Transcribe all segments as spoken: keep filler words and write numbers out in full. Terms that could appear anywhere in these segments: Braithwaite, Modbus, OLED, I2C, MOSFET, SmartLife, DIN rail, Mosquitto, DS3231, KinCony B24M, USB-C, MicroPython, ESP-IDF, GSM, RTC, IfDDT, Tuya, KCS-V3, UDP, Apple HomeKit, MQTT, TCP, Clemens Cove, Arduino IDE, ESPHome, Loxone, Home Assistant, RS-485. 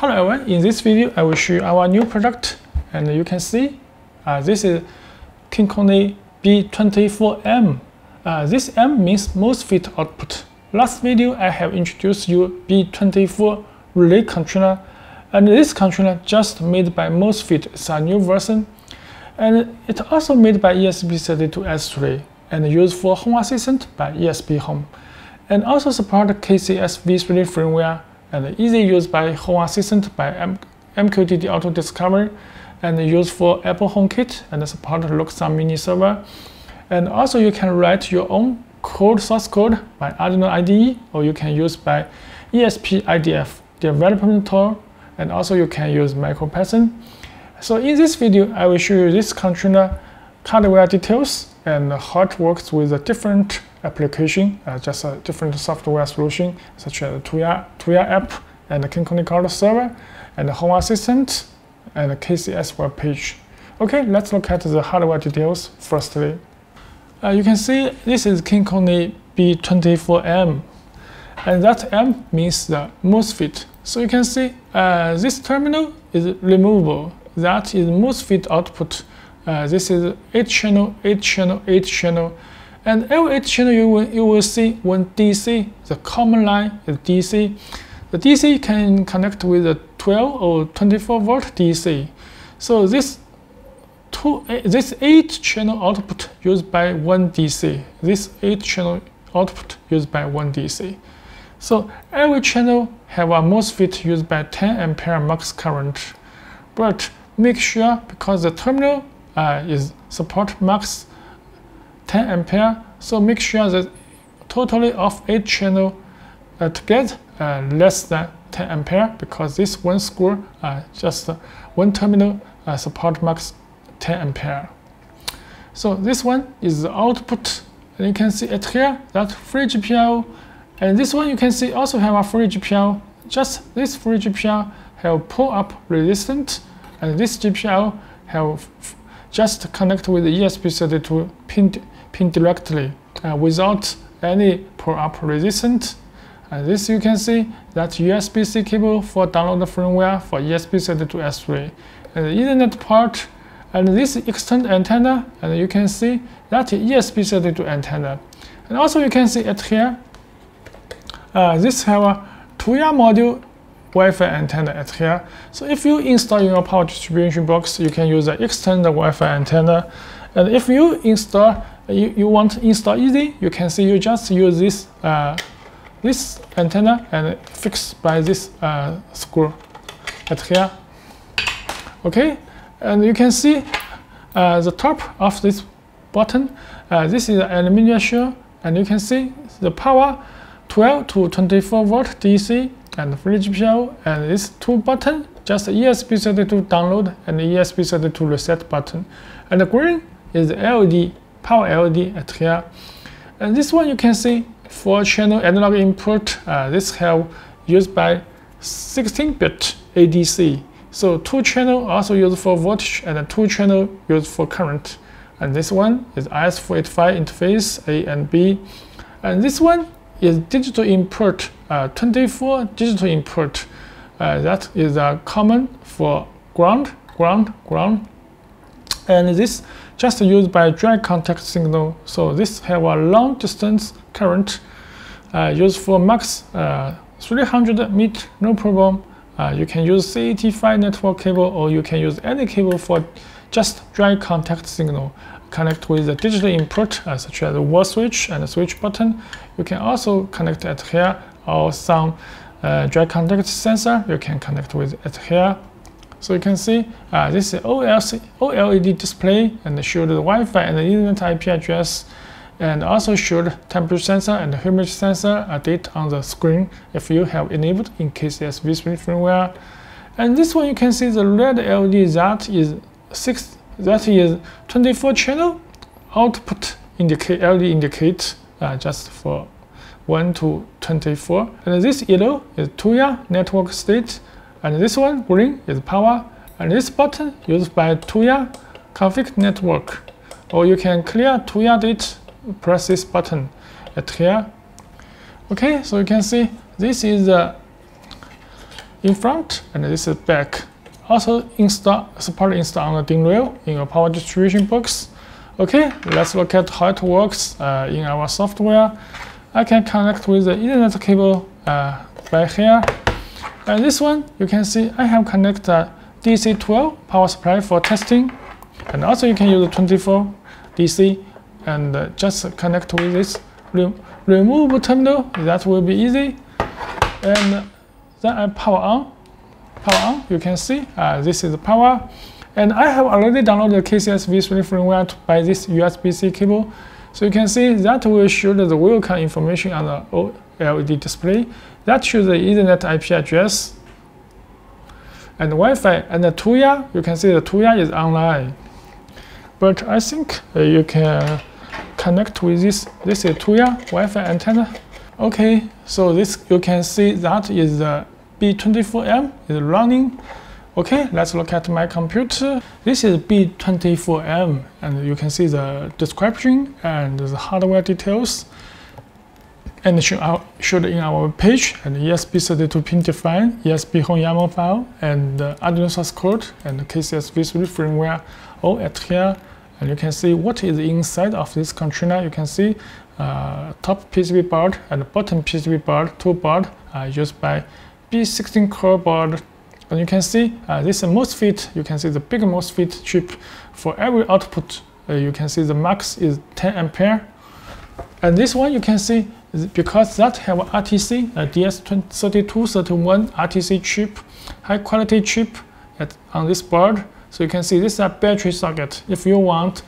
Hello everyone, in this video I will show you our new product, and you can see uh, this is KinCony B twenty-four M. Uh, this M means MOSFET output. Last video I have introduced you B twenty-four relay controller, and this controller just made by MOSFET. It's a new version, and it's also made by E S P thirty-two S three and used for Home Assistant by ESPHome, and also support K C S V three firmware, and easy use by Home Assistant by M Q T T Auto Discover, and used for Apple HomeKit, and support Loxone mini server. And also you can write your own code, source code by Arduino I D E, or you can use by E S P I D F development tool, and also you can use MicroPython. So in this video, I will show you this controller hardware details and how it works with a different application, uh, just a different software solution such as Tuya, Tuya app, and the KinCony Cloud server, and the Home Assistant, and the K C S web page. Okay, let's look at the hardware details firstly. Uh, you can see this is KinCony B twenty-four M, and that M means the MOSFET. So you can see uh, this terminal is removable. That is MOSFET output. Uh, this is eight channel, eight channel, eight channel. And every eight channel you will, you will see one D C. The common line is D C. The D C can connect with a twelve or twenty-four volt D C. So this two, this eight channel output used by one D C. This eight channel output used by one D C. So every channel have a MOSFET used by ten ampere max current. But make sure, because the terminal uh, is support max ten ampere, so make sure that totally of eight channel uh, to get uh, less than ten ampere, because this one screw, uh, just uh, one terminal uh, support max ten ampere. So this one is the output, and you can see it here, that three G P I O, and this one you can see also have a three G P I O. Just this three G P I O have pull up resistant, and this G P I O have just connect with the E S P thirty-two pin pin directly uh, without any pull-up resistance. And this you can see that U S B C cable for download firmware for E S P thirty-two S three, and the Ethernet port, and this extend antenna, and you can see that E S P thirty-two antenna. And also you can see it here. Uh, this have a Tuya module Wi-Fi antenna at here. So if you install your power distribution box, you can use the external Wi-Fi antenna. And if you install, you, you want to install easy, you can see you just use this uh, this antenna and fix by this uh, screw at here. Okay, and you can see uh, the top of this button. Uh, this is an aluminum shell, and you can see the power twelve to twenty-four volt D C. And three G P I O, and these two buttons, just E S P thirty-two download and E S P thirty-two reset button. And the green is the L E D, power L E D at here. And this one you can see four channel analog input. Uh, this have used by sixteen bit A D C. So two channel also used for voltage, and two channel used for current. And this one is R S four eighty-five interface A and B. And this one is digital input, uh, twenty-four digital input. Uh, that is uh, common for ground, ground, ground. And this just used by dry contact signal. So this have a long distance current, uh, used for max uh, three hundred meter, no problem. Uh, you can use C eighty-five network cable, or you can use any cable for just dry contact signal. Connect with the digital input, uh, such as the wall switch and the switch button. You can also connect at here, or some uh, dry contact sensor you can connect with at here. So you can see uh, this is O L E D display, and showed the Wi-Fi and the Ethernet I P address, and also showed temperature sensor and humidity sensor, a date on the screen if you have enabled in K C S V three firmware. And this one you can see the red L E D, that is six. That is twenty-four channel output indicate, L E D indicate, uh, just for one to twenty-four. And this yellow is Tuya network state, and this one green is power. And this button used by Tuya config network, or you can clear Tuya date, press this button at here. Okay, so you can see this is the in front and this is back. Also install support install on the D I N rail in your power distribution box. Okay, let's look at how it works uh, in our software. I can connect with the Ethernet cable uh, by here. And this one, you can see I have connected a D C twelve power supply for testing. And also you can use the twenty-four D C and uh, just connect with this re removable terminal. That will be easy. And then I power on. Power on, you can see uh, this is the power. And I have already downloaded the K C S V three firmware by this U S B C cable. So you can see that will show the welcome information on the O L E D display. That shows the Ethernet I P address and Wi-Fi. And the Tuya, you can see the Tuya is online. But I think uh, you can connect with this. This is Tuya Wi-Fi antenna. Okay, so this you can see that is the B twenty-four M is running. Okay, let's look at my computer. This is B twenty-four M, and you can see the description and the hardware details, and show showed in our page. And E S P thirty-two pin define, ESPHome YAML file, and uh, Arduino source code, and K C S V three firmware, all at here. And you can see what is inside of this container. You can see uh, top P C B board and bottom P C B board, two board uh, used by B sixteen core board. And you can see uh, this is a MOSFET. You can see the big MOSFET chip. For every output, uh, you can see the max is ten ampere. And this one you can see because that have a R T C, a D S thirty-two thirty-one R T C chip, high quality chip at, on this board. So you can see this is a battery socket. If you want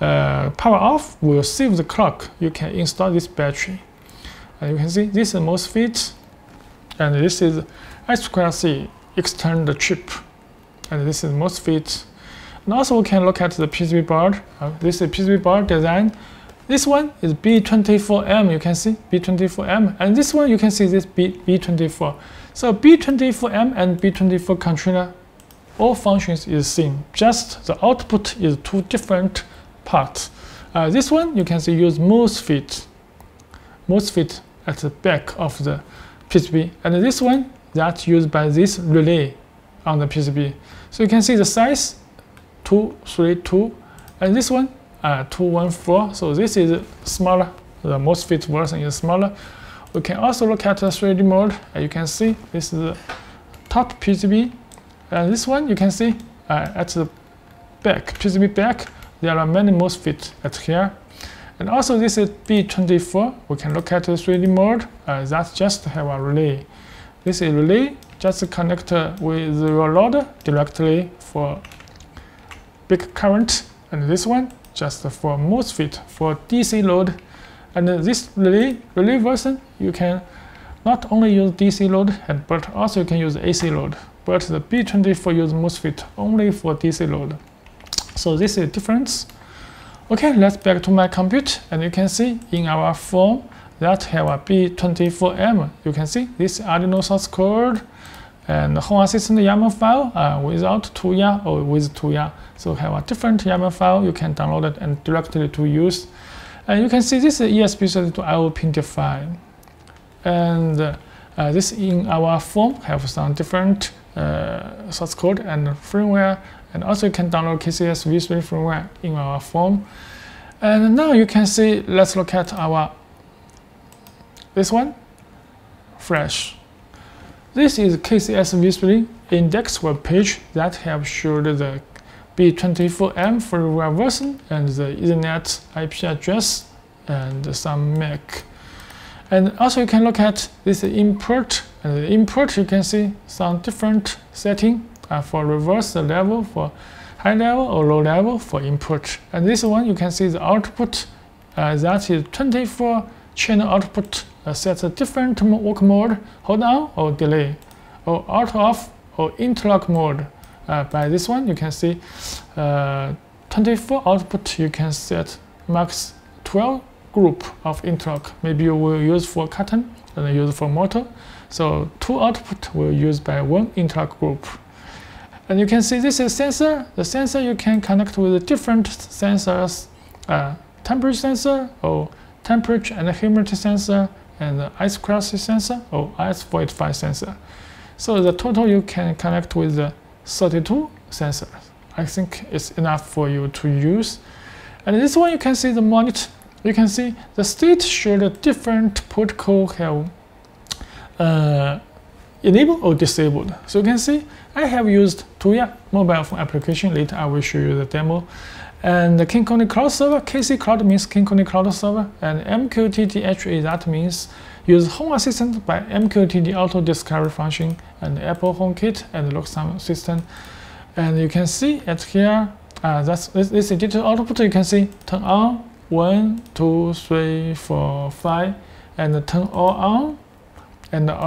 uh, power off, will save the clock. You can install this battery. And you can see this is a MOSFET, and this is I two C. Extend the chip, and this is MOSFET. And also we can look at the P C B board. Uh, this is P C B board design. This one is B twenty-four M, you can see B twenty-four M, and this one you can see this B twenty-four. So B twenty-four M and B twenty-four controller, all functions is same, just the output is two different parts. Uh, this one you can see use MOSFET, MOSFET at the back of the P C B, and this one that's used by this relay on the P C B. So you can see the size two thirty-two, and this one uh, two fourteen. So this is smaller. The MOSFET version is smaller. We can also look at the three D mode. Uh, you can see this is the top P C B, and this one you can see uh, at the back P C B back. There are many MOSFET at here, and also this is B twenty-four. We can look at the three D mode. Uh, that's just have a relay. This is relay, just connect with your loader directly for big current, and this one just for MOSFET for D C load. And this relay relay version, you can not only use D C load, and but also you can use A C load. But the B twenty-four use MOSFET only for D C load. So this is the difference. Okay, let's back to my computer, and you can see in our form that have a B twenty-four M. You can see this Arduino source code and Home Assistant YAML file uh, without Tuya or with Tuya. So have a different YAML file. You can download it and directly to use. And you can see this is E S P thirty-two I O pin define. And uh, uh, this in our form have some different uh, source code and firmware. And also you can download K C S V three firmware in our form. And now you can see, let's look at our this one, fresh. This is K C S V three index web page that have showed the B twenty-four M firmware version and the Ethernet I P address and some M A C. And also you can look at this import. And the import you can see some different setting uh, for reverse the level for high level or low level for input. And this one you can see the output uh, that is twenty-four channel output. Uh, sets a different work mode, hold on or delay, or out of or interlock mode. Uh, by this one, you can see uh, twenty-four output. You can set max twelve group of interlock. Maybe you will use for cotton and use for motor. So two output will use by one interlock group. And you can see this is sensor. The sensor you can connect with different sensors, uh, temperature sensor or temperature and humidity sensor, and the I two C sensor or R S four eighty-five sensor. So the total you can connect with the thirty-two sensors. I think it's enough for you to use. And this one, you can see the monitor. You can see the state should different protocol have uh, enabled or disabled. So you can see I have used Tuya mobile phone application. Later I will show you the demo. And the KinCony Cloud Server, K C Cloud means KinCony Cloud Server, and M Q T T H A, that means use Home Assistant by M Q T T Auto Discovery function, and Apple HomeKit and Loxone system. And you can see it here. Uh, that's this, this is digital output. You can see turn on one, two, three, four, five, and turn all on, and all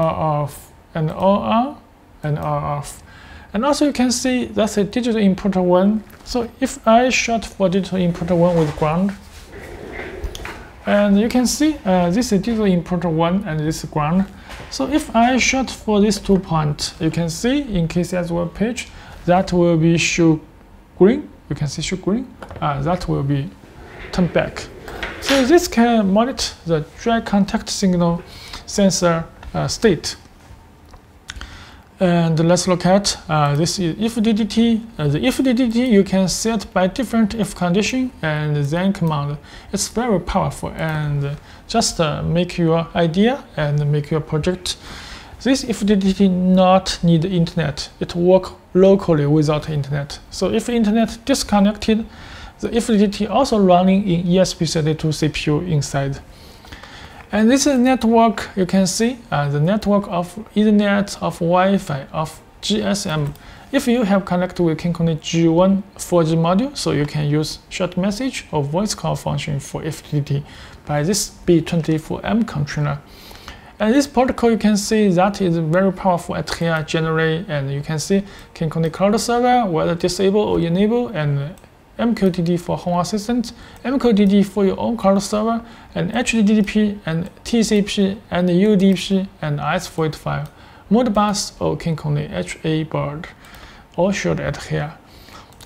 off, and all on, and all off. And also you can see that's a digital input one. So if I shot for digital input one with ground, and you can see uh, this is digital input one and this is ground. So if I shot for this two point, you can see in K C S web page that will be show green. You can see show green. Uh, that will be turned back. So this can monitor the dry contact signal sensor uh, state. And let's look at uh, this is IfDDT. Uh, the IfDDT you can set by different if condition and then command. It's very powerful and just uh, make your idea and make your project. This IfDDT not need internet. It work locally without internet. So if internet disconnected, the IfDDT also running in E S P thirty-two C P U inside. And this is network. You can see uh, the network of Ethernet, of Wi-Fi, of G S M. If you have connected with KinCony G one four G module, so you can use short message or voice call function for IfDDT by this B twenty-four M controller. And this protocol you can see that is very powerful at here generally, and you can see KinCony Cloud Server whether disable or enable, and M Q T T for Home Assistant, M Q T T for your own cloud server, and H T T P, and T C P, and U D P, and I S four eighty-five, Modbus, or KinCony H A board, all showed at here.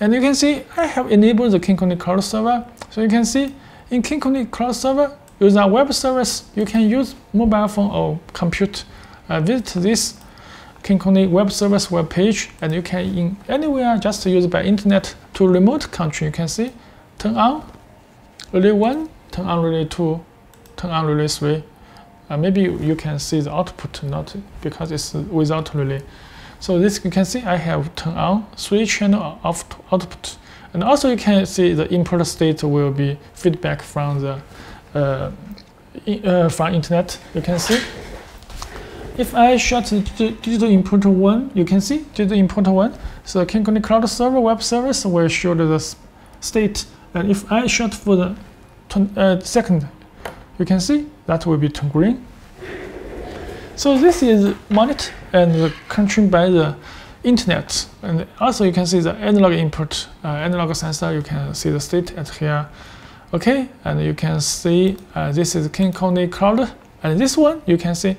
And you can see I have enabled the KinCony Cloud Server. So you can see in KinCony Cloud Server, using a web service, you can use mobile phone or compute. Uh, visit this KinCony web service web page, and you can in anywhere just use by internet to remote country. You can see turn on relay one, turn on relay two, turn on relay three. Uh, maybe you, you can see the output not because it's without relay. So this you can see I have turn on three channel of output, and also you can see the input state will be feedback from the uh, uh, from internet. You can see. If I shut the digital input one, you can see digital input one. So KinCony Cloud Server web service will show the state. And if I shut for the uh, second, you can see that will be turned green. So this is monitor and controlled by the internet. And also you can see the analog input, uh, analog sensor. You can see the state at here. Okay, and you can see uh, this is KinCony Cloud, and this one you can see.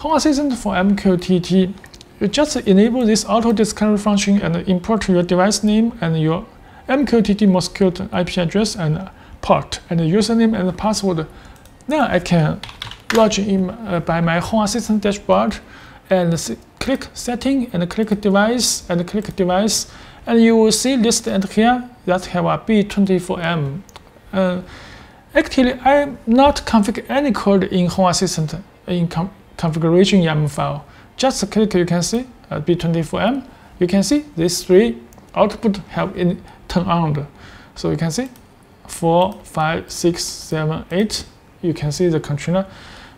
Home Assistant for M Q T T, you just enable this auto discovery function and import your device name and your M Q T T Mosquitto I P address and port and username and password. Now I can log in uh, by my Home Assistant dashboard and see, click setting and click device and click device, and you will see list at here that have a B twenty-four M. Uh, actually, I'm not configuring any code in Home Assistant in configuration YAML file. Just click, you can see uh, B twenty-four M. You can see these three output have in turned on. So you can see four, five, six, seven, eight. You can see the controller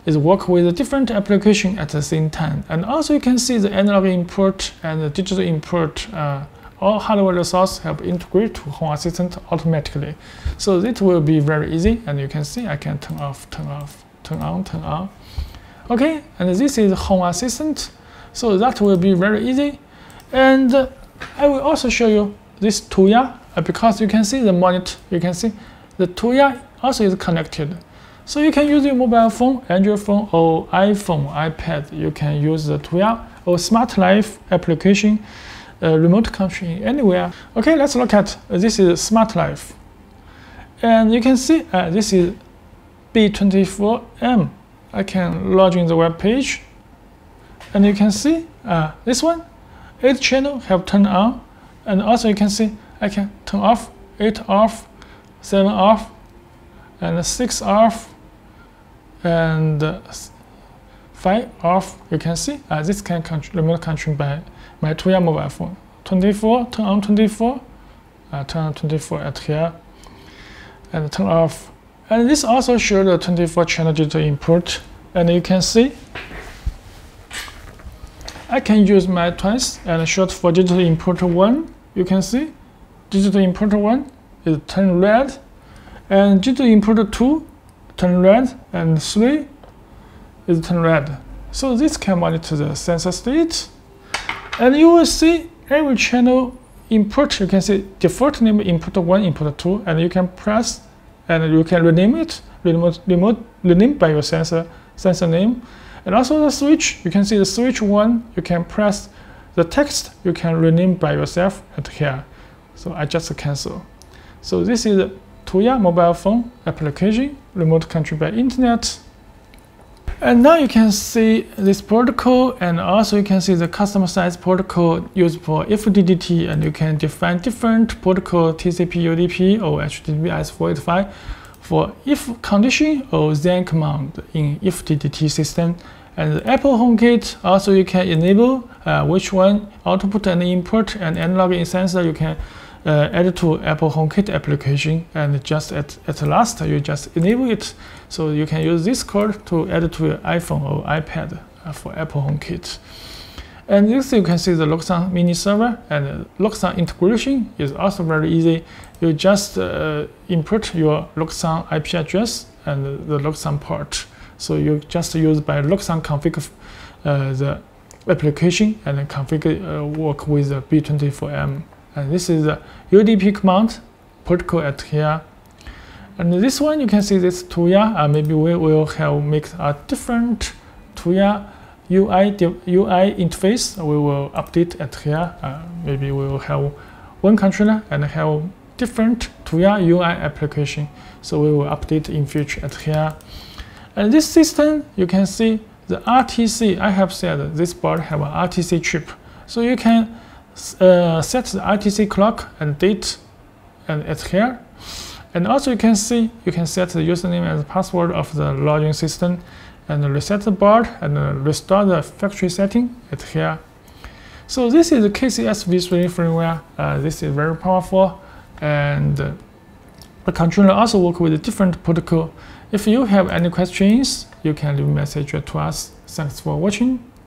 is work with a different application at the same time. And also you can see the analog input and the digital input. Uh, all hardware resources have integrated to Home Assistant automatically. So it will be very easy. And you can see I can turn off, turn off, turn on, turn on. Okay, and this is Home Assistant, so that will be very easy. And uh, I will also show you this Tuya, uh, because you can see the monitor, you can see the Tuya also is connected. So you can use your mobile phone, Android phone, or iPhone, iPad. You can use the Tuya or SmartLife application, uh, remote country, anywhere. Okay, let's look at, uh, this is SmartLife. And you can see uh, this is B twenty-four M. I can log in the web page, And you can see uh, this one, eight channel have turned on, and also you can see I can turn off, eight off, seven off, and six off, and uh, five off. You can see uh, this can control, remote control by my Tuya mobile phone. twenty-four, turn on twenty-four, uh, turn on twenty-four at here, and turn off. And this also shows the twenty-four channel digital input. And you can see I can use my twice and short for digital input one. You can see digital input one is turn red, and digital input two turn red, and three is turn red. So this can monitor the sensor state, and you will see every channel input. You can see default name input one, input two, and you can press and you can rename it, remote, remote rename by your sensor sensor name. And also the switch, you can see the switch one, you can press the text, you can rename by yourself at here. So I just cancel. So this is the Tuya mobile phone application, remote control by internet. And now you can see this protocol, and also you can see the custom size protocol used for IfDDT, and you can define different protocol T C P U D P or H T T P R S four eighty-five for if condition or then command in IfDDT system. And the Apple HomeKit also you can enable uh, which one output and input and analog in sensor you can Uh, add to Apple HomeKit application, and just at, at last you just enable it, so you can use this code to add to your iPhone or iPad uh, for Apple HomeKit. And next you can see the Loxone mini server, and uh, Loxone integration is also very easy. You just uh, input your Loxone I P address and the Loxone port, so you just use by Loxone config uh, the application and configure uh, work with the B twenty-four M. And this is the U D P command protocol at here. And this one you can see this Tuya. Uh, maybe we will have make a different Tuya U I U I interface. We will update at here. Uh, maybe we will have one controller and have different Tuya U I application. So we will update in future at here. And this system you can see the R T C. I have said this board have an R T C chip, so you can Uh, set the R T C clock and date and at here. And also you can see you can set the username and the password of the login system, and reset the board and uh, restore the factory setting at here. So this is the K C S V three firmware. Uh, this is very powerful, and uh, the controller also work with a different protocol. If you have any questions, you can leave a message to us. Thanks for watching.